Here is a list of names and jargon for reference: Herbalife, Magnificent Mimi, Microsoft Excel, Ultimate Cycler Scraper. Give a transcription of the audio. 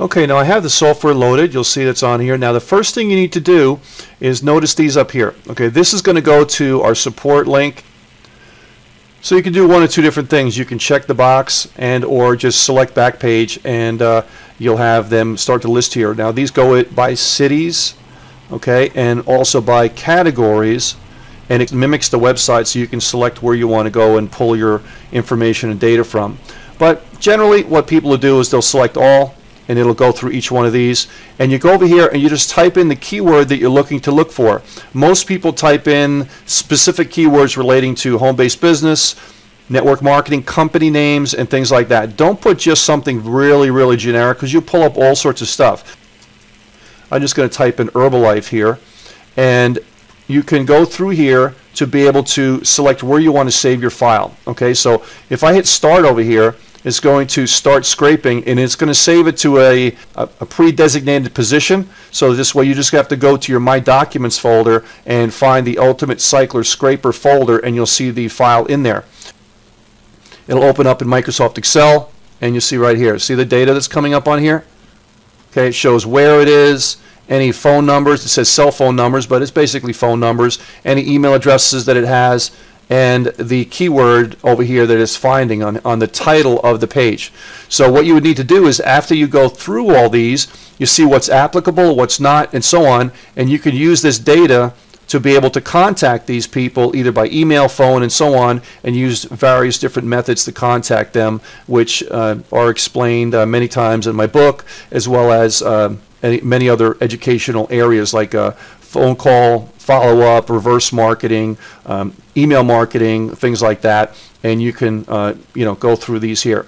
Okay, now I have the software loaded. You'll see that's on here. Now the first thing you need to do is notice these up here. Okay, this is going to go to our support link. So you can do one or two different things. You can check the box and or just select back page, and you'll have them start to list here. Now these go by cities, okay, and also by categories, and it mimics the website, so you can select where you want to go and pull your information and data from. But generally what people will do is they'll select all, and it'll go through each one of these, and you go over here and you just type in the keyword that you're looking to look for. Most people type in specific keywords relating to home-based business, network marketing, company names, and things like that. Don't put just something really, really generic, because you pull up all sorts of stuff. I'm just going to type in Herbalife here, and you can go through here to be able to select where you want to save your file. Okay, so if I hit start over here, it's going to start scraping, and it's going to save it to a pre-designated position. So this way you just have to go to your My Documents folder and find the Ultimate Cycler Scraper folder, and you'll see the file in there. It'll open up in Microsoft Excel, and you'll see right here. See the data that's coming up on here? Okay, it shows where it is, any phone numbers. It says cell phone numbers, but it's basically phone numbers, any email addresses that it has, and the keyword over here that it's finding on the title of the page. So what you would need to do is, after you go through all these, you see what's applicable, what's not, and so on, and you can use this data to be able to contact these people either by email, phone, and so on, and use various different methods to contact them, which are explained many times in my book, as well as many other educational areas like phone call, follow-up, reverse marketing, email marketing, things like that, and you can go through these here.